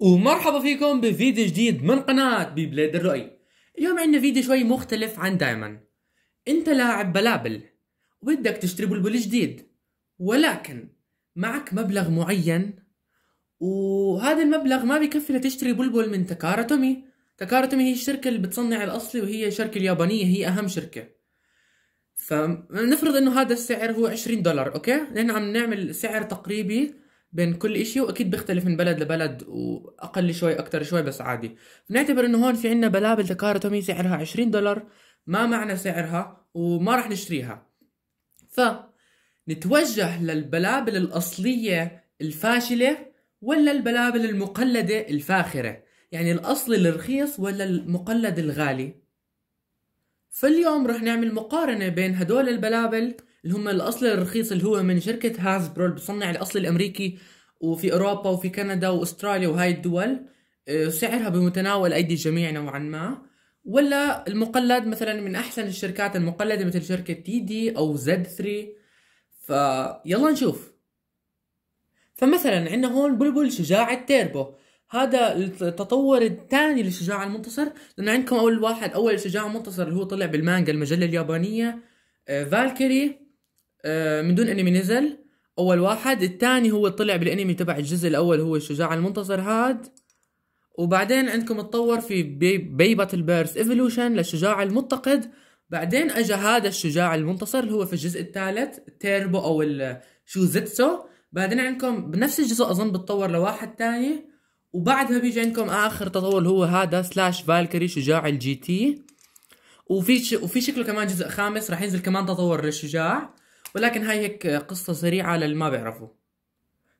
ومرحبا فيكم بفيديو جديد من قناة بيبليد الرؤي. اليوم عندنا فيديو شوي مختلف عن دايما. انت لاعب بلابل وبدك تشتري بلبل جديد، ولكن معك مبلغ معين وهذا المبلغ ما بيكفي لتشتري بلبل من تاكارا تومي. تاكارا تومي هي الشركة اللي بتصنع الأصلي، وهي شركة اليابانية، هي أهم شركة. فنفرض انه هذا السعر هو 20 دولار، اوكي؟ لأن عم نعمل سعر تقريبي بين كل إشي، وأكيد بيختلف من بلد لبلد، وأقل شوي أكتر شوي، بس عادي بنعتبر إنه هون في عنا بلابل تاكارا تومي سعرها 20 دولار، ما معنا سعرها وما راح نشتريها. فنتوجه للبلابل الأصلية الفاشلة ولا البلابل المقلدة الفاخرة؟ يعني الأصل الرخيص ولا المقلد الغالي؟ فاليوم رح نعمل مقارنة بين هدول البلابل اللي هم الأصل الرخيص اللي هو من شركة هاسبرو اللي بصنع الأصل الأمريكي، وفي أوروبا وفي كندا وأستراليا وهاي الدول سعرها بمتناول أيدي الجميع نوعا ما، ولا المقلد مثلا من أحسن الشركات المقلدة مثل شركة TD أو Z3. فيلا نشوف. فمثلا عندنا هون بلبل شجاعة تيربو، هذا التطور الثاني لشجاع المنتصر، لأن عندكم أول واحد أول شجاع منتصر اللي هو طلع بالمانجا المجلة اليابانية فالكيري من دون انمي نزل اول واحد، الثاني هو طلع بالانمي تبع الجزء الاول هو الشجاع المنتصر هاد، وبعدين عندكم اتطور في بيبة البيرس ايفولوشن للشجاع المتقد، بعدين اجى هذا الشجاع المنتصر اللي هو في الجزء الثالث تيربو او الشوزيتسو، بعدين عندكم بنفس الجزء اظن بتطور لواحد ثاني، وبعدها بيجي عندكم اخر تطور هو هذا سلاش فالكيري شجاع الجي تي، وفي شكله كمان جزء خامس راح ينزل كمان تطور للشجاع، ولكن هاي هيك قصة سريعة للي ما بيعرفوا.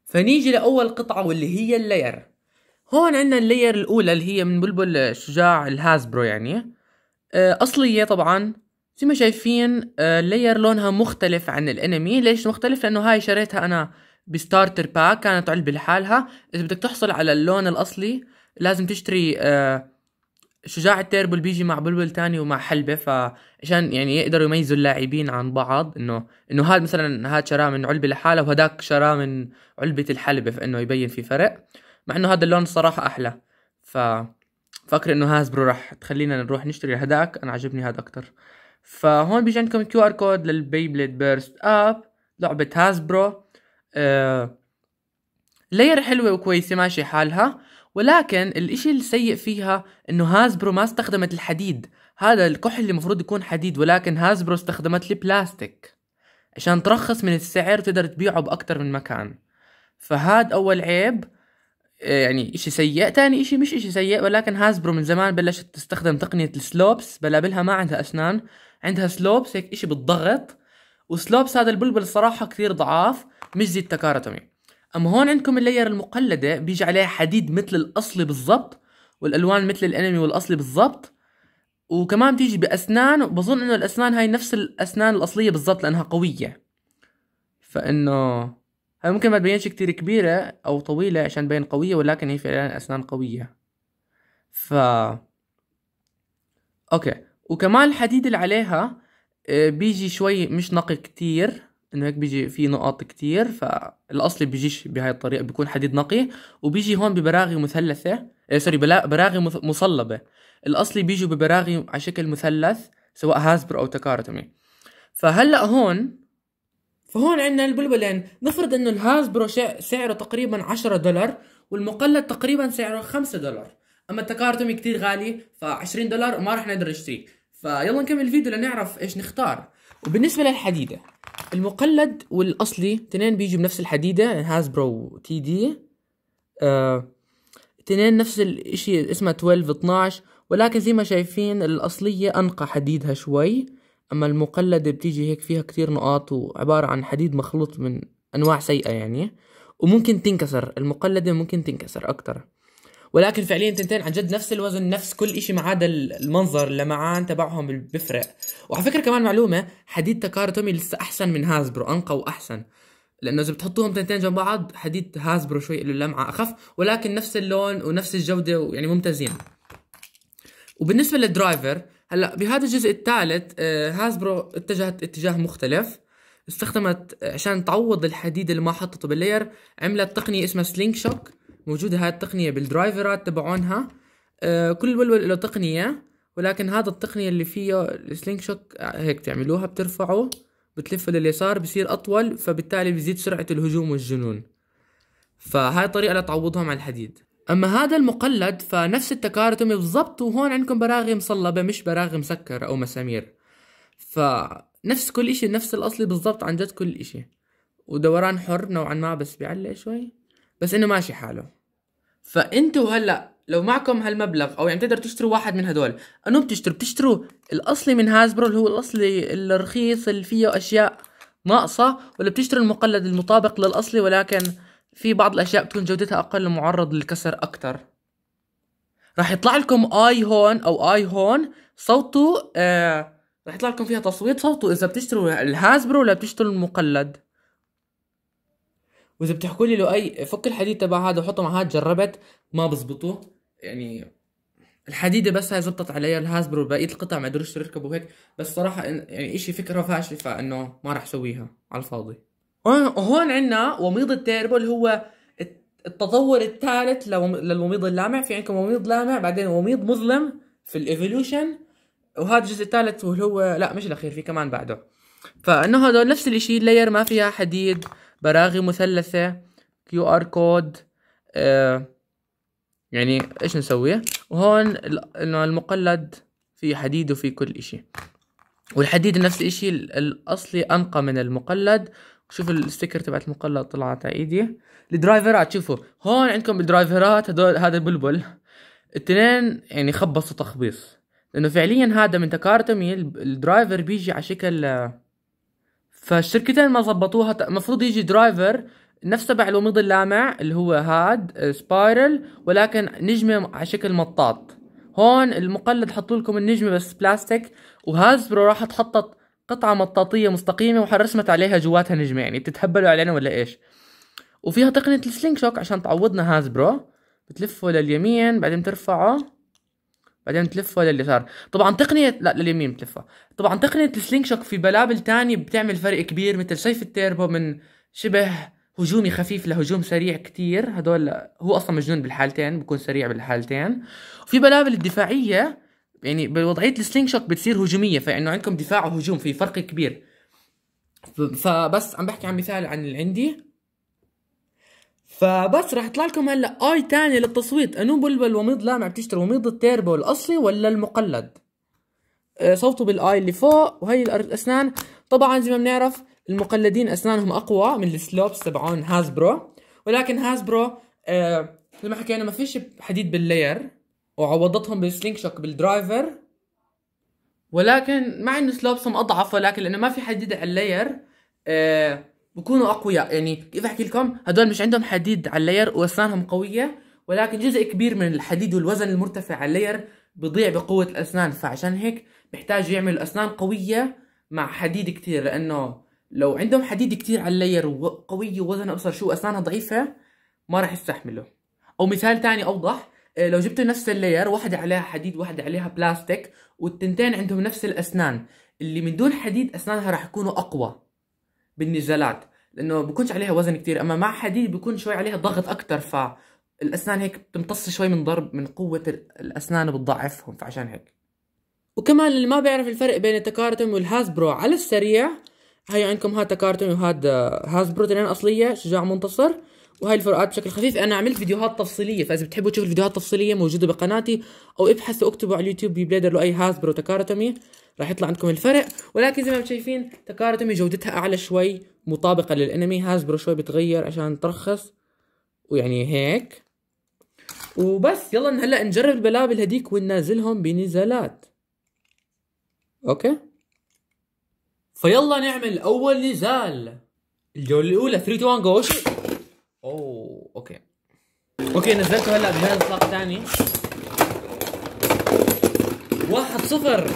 فنيجي لأول قطعة واللي هي اللاير. هون عندنا اللاير الأولى اللي هي من بلبل شجاع الهاسبرو، يعني أصلية طبعا زي ما شايفين. اللاير لونها مختلف عن الانمي. ليش مختلف؟ لأنه هاي شريتها أنا بستارتر باك، كانت علبة لحالها. إذا بدك تحصل على اللون الأصلي لازم تشتري شجاع التيربو اللي بيجي مع بلبل تاني ومع حلبة، فعشان يعني يقدروا يميزوا اللاعبين عن بعض، انه هاد مثلا هاد شراه من علبة لحاله وهداك شراه من علبة الحلبة، فانه يبين في فرق، مع انه هذا اللون الصراحة احلى. ففكر انه هاسبرو راح تخلينا نروح نشتري هداك، انا عجبني هاد اكتر. فهون بيجي عندكم QR كود للبيبليد بيرست اب لعبة هاسبرو. لاير حلوة وكويسة ماشي حالها، ولكن الاشي السيء فيها انه هاسبرو ما استخدمت الحديد، هذا الكحل اللي مفروض يكون حديد، ولكن هاسبرو استخدمت البلاستيك عشان ترخص من السعر وتقدر تبيعه باكتر من مكان. فهاد اول عيب، يعني اشي سيء. تاني اشي مش اشي سيء، ولكن هاسبرو من زمان بلشت تستخدم تقنية السلوبس، بلابلها ما عندها اسنان، عندها سلوبس هيك اشي بالضغط، وسلوبس هذا البلبل الصراحة كثير ضعاف مش زي التاكارا تومي. اما هون عندكم اللاير المقلدة بيجي عليها حديد مثل الاصلي بالضبط، والالوان مثل الانمي والاصلي بالضبط، وكمان بتيجي باسنان، وبظن انه الاسنان هاي نفس الاسنان الاصلية بالضبط لانها قوية، فانه هاي ممكن ما تبينش كتير كبيرة او طويلة عشان تبين قوية، ولكن هي فعلا اسنان قوية. اوكي، وكمان الحديد اللي عليها بيجي شوي مش نقي كتير، انه هيك بيجي في نقاط كتير، فالاصلي بيجيش بهاي الطريقه، بيكون حديد نقي، وبيجي هون ببراغي مثلثه، سوري براغي مصلبه، الاصلي بيجوا ببراغي على شكل مثلث سواء هاسبرو او تاكارا تومي. فهلا هون عندنا البلبلين. نفرض انه الهاسبرو سعره تقريبا 10 دولار والمقلد تقريبا سعره 5 دولار، اما التاكارا تومي كتير غالي، ف20 دولار وما راح نقدر نشتريه. فيلا نكمل الفيديو لنعرف ايش نختار. وبالنسبه للحديده، المقلد والاصلي تنين بيجوا بنفس الحديده، هاسبرو وتي دي، تنين نفس الاشي اسمها 12 12، ولكن زي ما شايفين الاصليه انقى حديدها شوي، اما المقلده بتيجي هيك فيها كتير نقاط وعباره عن حديد مخلوط من انواع سيئه يعني، وممكن تنكسر المقلده، ممكن تنكسر اكتر، ولكن فعليا تنتين عن جد نفس الوزن نفس كل اشي، ما عدا المنظر اللمعان تبعهم بفرق. وعلى فكره كمان معلومه، حديد تاكارا تومي لسه احسن من هاسبرو، انقى واحسن، لانه اذا بتحطوهم تنتين جنب بعض، حديد هاسبرو شوي له لمعه اخف، ولكن نفس اللون ونفس الجوده ويعني ممتازين. وبالنسبه للدرايفر، هلا بهذا الجزء الثالث هاسبرو اتجهت اتجاه مختلف، استخدمت عشان تعوض الحديد اللي ما حطته باللاير، عملت تقنيه اسمها سلينج شوك، موجوده هاي التقنيه بالدرايفرات تبعونها. كل ولول له تقنيه، ولكن هذا التقنيه اللي فيه السلينج شوك هيك تعملوها، بترفعه بتلفه لليسار بصير اطول، فبالتالي بيزيد سرعه الهجوم والجنون. فهاي طريقه لتعوضهم على الحديد. اما هذا المقلد فنفس التكارا تومي بالضبط، وهون عندكم براغي مصلبه مش براغي مسكره او مسامير، فنفس كل اشي، نفس الاصلي بالضبط، عن جد كل اشي. ودوران حر نوعا ما بس بيعلق شوي، بس انه ماشي حاله. فانتوا هلا لو معكم هالمبلغ، او يعني تقدر تشتروا واحد من هدول. انو بتشتروا الاصلي من هازبرو اللي هو الاصلي الرخيص اللي فيه اشياء ناقصه، ولا بتشتروا المقلد المطابق للاصلي ولكن في بعض الاشياء بتكون جودتها اقل ومعرض للكسر اكتر. راح يطلع لكم اي هون او اي هون صوته، راح يطلع لكم فيها تصويت صوته اذا بتشتروا الهازبرو ولا بتشتروا المقلد. واذا بتحكوا لي لو اي فك الحديد تبع هذا وحطه مع هذا، جربت ما بزبطوه، يعني الحديده بس هاي زبطت علي، الهازبرو بقيه القطع ما قدروش يركبوا هيك. بس صراحه يعني اشي فكره فاشله، انه ما راح اسويها على الفاضي. هون عندنا وميض التيربو اللي هو التطور الثالث للوميض اللامع. في عندكم وميض لامع، بعدين وميض مظلم في الايفولوشن، وهذا الجزء الثالث واللي هو لا مش الاخير، في كمان بعده. فانه هذول نفس الاشي، لاير ما فيها حديد، براغي مثلثه، كيو ار كود، يعني ايش نسويه. وهون انه المقلد في حديد وفي كل اشي، والحديد نفس الاشي، الاصلي انقى من المقلد. شوفوا الستيكر تبعت المقلد طلعت على ايدي. الدرايفرات شوفوا هون عندكم الدرايفرات هدول، هذا البلبل التنين يعني خبصوا تخبيص، لانه فعليا هذا من تكارا تومي الدرايفر بيجي على شكل، فالشركتين ما ظبطوها. المفروض يجي درايفر نفس تبع الوميض اللامع اللي هو هاد سبايرل، ولكن نجمه على شكل مطاط. هون المقلد حطوا لكم النجمه بس بلاستيك، وهازبرو راح تحطت قطعة مطاطية مستقيمة وحرسمت عليها جواتها نجمة، يعني بتتهبلوا علينا ولا ايش؟ وفيها تقنية السلينج شوك عشان تعوضنا هازبرو، بتلفه لليمين بعدين ترفعه بعدين تلفه لليسار. طبعا تقنية لا لليمين بتلفه. طبعا تقنية السلينج شوك في بلابل تاني بتعمل فرق كبير، مثل سيف التيربو من شبه هجومي خفيف لهجوم سريع كتير، هدول هو اصلا مجنون بالحالتين، بكون سريع بالحالتين. وفي بلابل الدفاعية يعني بوضعية السلينج شوك بتصير هجومية، فإنه عندكم دفاع وهجوم في فرق كبير. فبس عم بحكي عن مثال عن اللي عندي. فبس راح يطلع لكم هلا اي تاني للتصويت، انو بلبل وميض لامع بتشتري وميض التيربو الاصلي ولا المقلد. صوته بالاي اللي فوق. وهي الاسنان طبعا زي ما بنعرف المقلدين اسنانهم اقوى من السلوبس تبعون هازبرو، ولكن هازبرو زي ما حكينا ما فيش حديد باللاير، وعوضتهم بالسلينج شوك بالدرايفر، ولكن مع انه سلوبسهم اضعف، ولكن لانه ما في حديد على اللاير بكونوا اقوياء. يعني كيف احكي لكم، هدول مش عندهم حديد على اللاير واسنانهم قويه، ولكن جزء كبير من الحديد والوزن المرتفع على اللاير بضيع بقوه الاسنان، فعشان هيك بيحتاجوا يعملوا اسنان قويه مع حديد كتير، لانه لو عندهم حديد كتير على اللاير وقوي ووزنها ابصر شو اسنانها ضعيفه ما راح يستحملوا. او مثال ثاني اوضح، لو جبتوا نفس اللاير، واحدة عليها حديد واحدة عليها بلاستيك، والتنتين عندهم نفس الأسنان، اللي من دون حديد أسنانها راح يكونوا أقوى بالنزالات، لأنه بكونش عليها وزن كتير. أما مع حديد بكون شوي عليها ضغط أكتر، فالأسنان هيك بتمتص شوي من ضرب من قوة الأسنان وبتضعفهم، فعشان هيك. وكمان اللي ما بيعرف الفرق بين التكارا تومي والهازبرو على السريع، هي عندكم هاد تكارا تومي وهاد هازبرو، تنين أصلية شجاع منتصر. وهي الفروقات بشكل خفيف، انا عملت فيديوهات تفصيليه، فاذا بتحبوا تشوفوا الفيديوهات التفصيليه موجوده بقناتي، او ابحثوا اكتبوا على اليوتيوب ببليدر لو اي هازبرو تكارا تومي راح يطلع عندكم الفرق. ولكن زي ما شايفين تكارا تومي جودتها اعلى شوي، مطابقه للانمي. هازبرو شوي بتغير عشان ترخص، ويعني هيك وبس. يلا هلا نجرب البلابل هديك وننازلهم بنزالات. اوكي، فيلا نعمل اول نزال. الجوله الاولى 3-2 جو. اوه اوكي نزلته هلا بهذا اطلاق ثاني 1-0.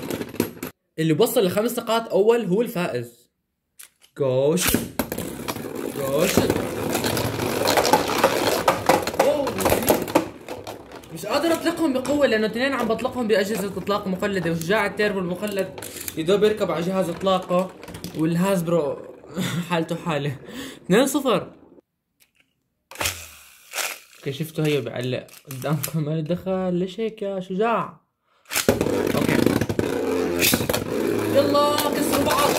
اللي بوصل ل5 نقاط اول هو الفائز. جوش اوه، مش قادر اطلقهم بقوه لانه اثنين عم بطلقهم باجهزه اطلاق مقلده، وشجاع التيربو المقلد يدوب يركب على جهاز اطلاقه، والهازبرو حالته حاله. 2-0. كشفته هي بعلق قدامكم، ما دخل ليش هيك يا شجاع؟ اوكي يلا كسروا بعض.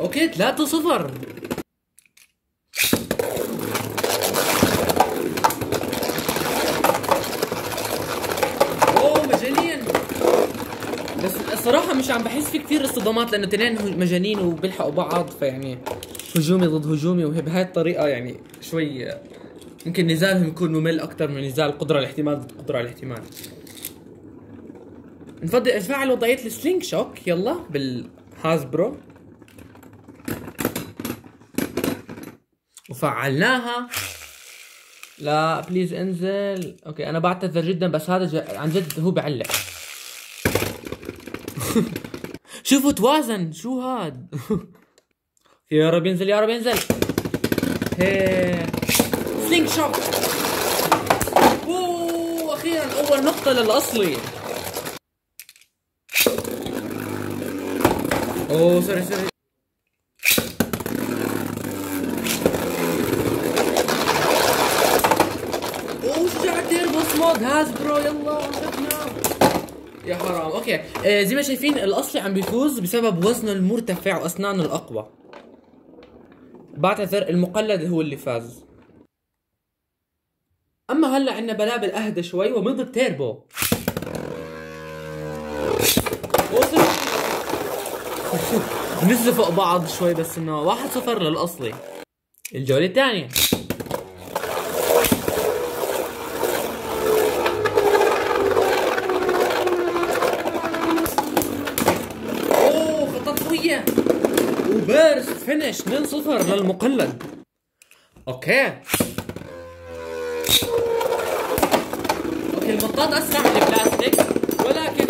اوكي 3-0. اوه مجانين، بس الصراحة مش عم بحس في كثير اصطدامات لأنه تنين مجانين وبيلحقوا بعض، فيعني هجومي ضد هجومي، وبهاي الطريقة يعني شوي يمكن نزالهم يكون ممل أكثر من نزال قدرة على الاحتمال ضد قدرة على الاحتمال. نفضل نفعل وضعية السلينج شوك يلا بالهاسبرو، وفعلناها. لا بليز انزل. اوكي انا بعتذر جدا بس هذا عن جد هو بعلق. شوفوا توازن شو هاد. يا رب ينزل يا رب ينزل. هي سلينج شوك. اوه اخيرا اول نقطة للاصلي. اوه سوري سوري. هاسبرو يلا شفنا يا حرام. اوكي زي ما شايفين الاصلي عم بيفوز بسبب وزنه المرتفع واسنانه الاقوى. بعتذر المقلد هو اللي فاز. اما هلا عندنا بلابل اهدى شوي ومض التيربو. نزلوا فوق بعض شوي بس انه 1-0 للاصلي. الجوله الثانيه بيرست فينيش 2-0 للمقلد. اوكي اوكي المطاط اسرع من البلاستيك، ولكن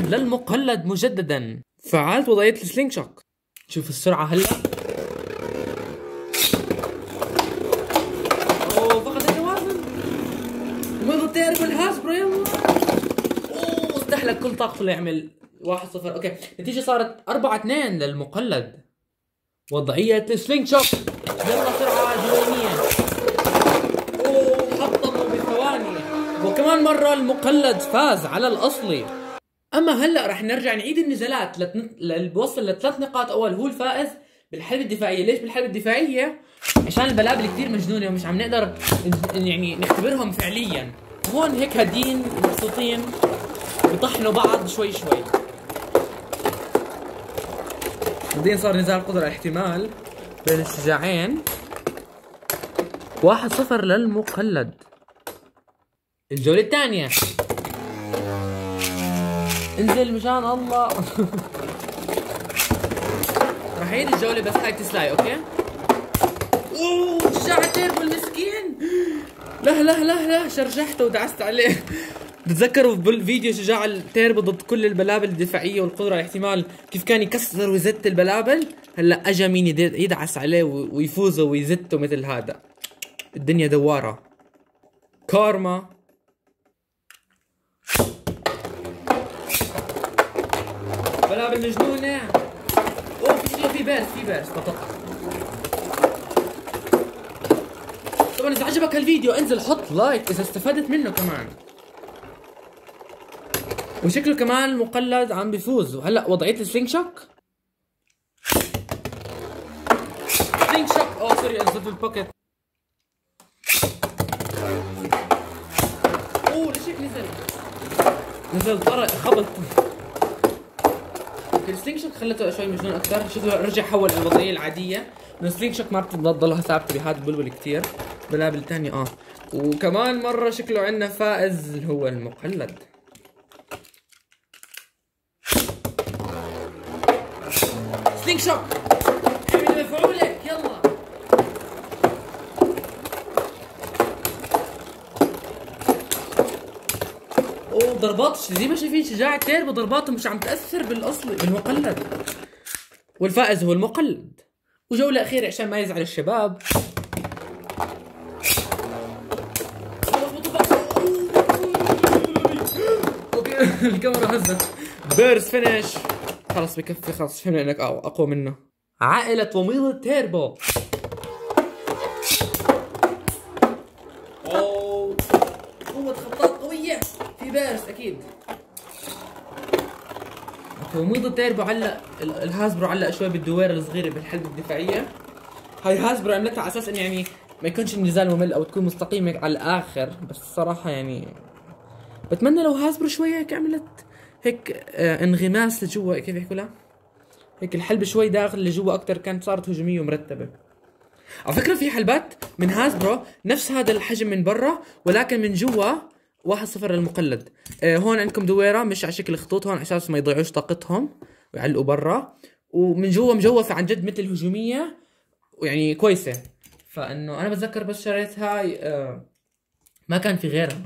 4-1 للمقلد مجددا. فعلت وضعية السلينج شوك. شوف السرعة هلا. اوه فقد التوازن ومضى تيربو الهاسبرو يلا. اوه استحلك كل طاقته ليعمل 1-0. اوكي النتيجة صارت 4-2 للمقلد. وضعية السلينج شوك يلا سرعة جنونية. اوه حطموا بثواني، وكمان مرة المقلد فاز على الأصلي. أما هلأ رح نرجع نعيد النزالات اللي بوصل ل3 نقاط أول هو الفائز بالحلبة الدفاعية. ليش بالحلبة الدفاعية؟ عشان البلابل كثير مجنونة ومش عم نقدر يعني نختبرهم فعليا. هون هيك هادين مبسوطين بطحنوا بعض شوي شوي. بعدين صار نزال قدرة على الاحتمال بين الشجاعين. 1-0 للمقلد. الجولة الثانية. انزل مشان الله. رح اعيد الجولة بس هاي تسلاي اوكي؟ اوه شجاع التيربو المسكين. لا لا لا لا شرجحته ودعست عليه. بتتذكروا بالفيديو شجاع التيربو ضد كل البلابل الدفاعيه والقدره على الاحتمال كيف كان يكسر ويزت البلابل؟ هلا اجى مين يدعس عليه ويفوزه ويزته مثل هذا. الدنيا دواره كارما. بلابل مجنونه. اوه في بيرس في بيرس. طبعا اذا عجبك هالفيديو انزل حط لايك اذا استفدت منه كمان. وشكله كمان المقلد عم بيفوز. وهلا وضعية السلينج شوك. سلينج شوك. اوه سوري انزلت بالبوكيت. اوه ليش هيك نزل؟ نزل طرق خبط. السلينج شوك خلته شوي مجنون اكثر. شوفوا رجع حول الوضعية العادية، انه السلينج شوك ما بتضلها ثابتة بهذا البلبل كثير، بلابل ثانية وكمان مرة شكله عندنا فائز اللي هو المقلد. سلينج شوك اعمل مفعولك يلا. اوه ضربات زي ما شايفين شجاع التيربو ضرباتهم مش عم تاثر بالاصلي بالمقلد، والفائز هو المقلد. وجوله اخيره عشان ما يزعل الشباب. اوكي الكاميرا هزت. بيرس فينيش خلص بكفي، خلص فهمنا انك اقوى منه. عائلة وميض التيربو. اوه قوة خطاط قوية، في بيرس اكيد. وميض التيربو علق الهاسبرو، علق شوي بالدوير الصغيرة بالحلبة الدفاعية. هاي هاسبرو عملتها على اساس انه يعني ما يكونش النزال ممل او تكون مستقيمة على الاخر، بس الصراحة يعني بتمنى لو هاسبرو شوية هيك عملت هيك انغماس لجوا، كيف يحكوا لها؟ هيك الحلبة شوي داخل لجوا اكثر، كانت صارت هجومية ومرتبة. على فكرة في حلبات من هاسبرو نفس هذا الحجم من برا ولكن من جوا 1-0 للمقلد. هون عندكم دويرة مش على شكل خطوط، هون على اساس ما يضيعوش طاقتهم ويعلقوا برا، ومن جوا مجوفة عن جد مثل هجومية ويعني كويسة. فانه انا بتذكر بس شريتها ما كان في غيرها،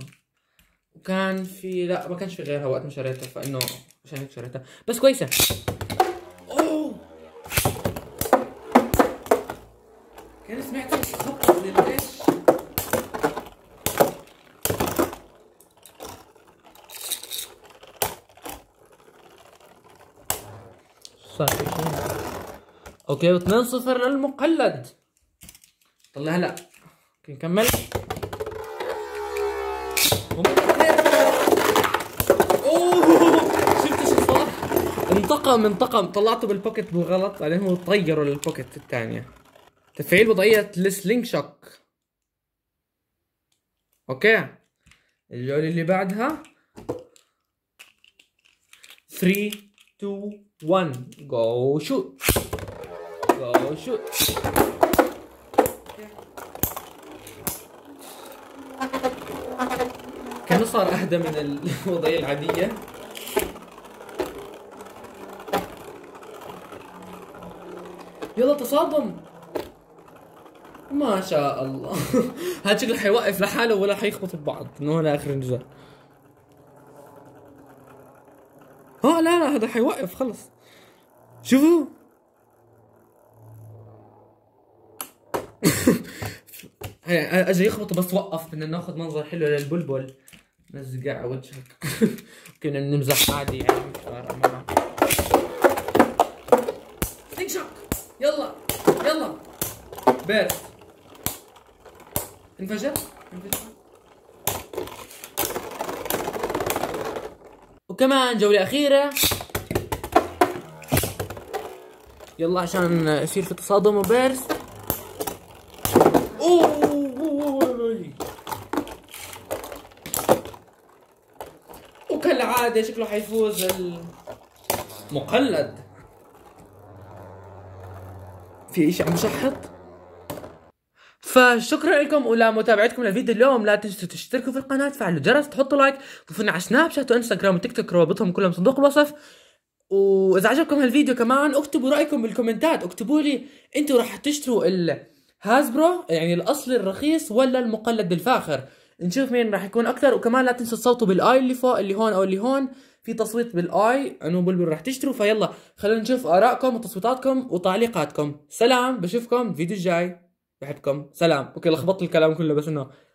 وكان في لا ما كانش في غيرها وقت ما شريتها، فانه عشان هيك شريتها بس كويسة. اوه كان سمعت خبط للدش. صار في شيء. اوكي 2-0 للمقلد. طلع هلا اوكي نكمل. اوه شفتوا شو صار؟ انتقم طلعته بالبوكت بالغلط، بعدين هو طيره للبوكت الثانية. تفعيل وضعية السلينج شوك. اوكي الجولة اللي بعدها 3 2 1 جو شوت جو شوت. كان صار اهدى من الوضعية العادية. يلا تصادم ما شاء الله. هاد شكله حيوقف لحاله ولا حيخبط ببعض من هون لاخر النزال. لا هذا حيوقف خلص. شوفوا اجى يخبط بس وقف. بدنا ناخذ منظر حلو للبلبل، نزقع على وجهك. كنا بنمزح عادي يعني معه. سلينج شوك يلا يلا بيرس. انفجر. وكمان جولة أخيرة. يلا عشان يصير في تصادم وبيرس. اوه وكالعادة شكله حيفوز المقلد. في إشي عم يشحط. فشكرا لكم ولمتابعتكم للفيديو اليوم. لا تنسوا تشتركوا في القناة، تفعلوا الجرس، تحطوا لايك، ضيفونا على سناب شات وانستغرام وتيك توك، روابطهم كلهم صندوق الوصف. واذا عجبكم هالفيديو كمان اكتبوا رايكم بالكومنتات، اكتبوا لي انتوا راح تشتروا الهازبرو يعني الاصلي الرخيص ولا المقلد الفاخر، نشوف مين راح يكون اكثر. وكمان لا تنسوا تصوتوا بالاي اللي فوق، اللي هون او اللي هون، في تصويت بالاي انه بلبل راح تشتروا. فيلا خلونا نشوف ارائكم وتصويتاتكم وتعليقاتكم. سلام، بشوفكم الفيديو الجاي، بحبكم، سلام. اوكي لخبطت الكلام كله بس انه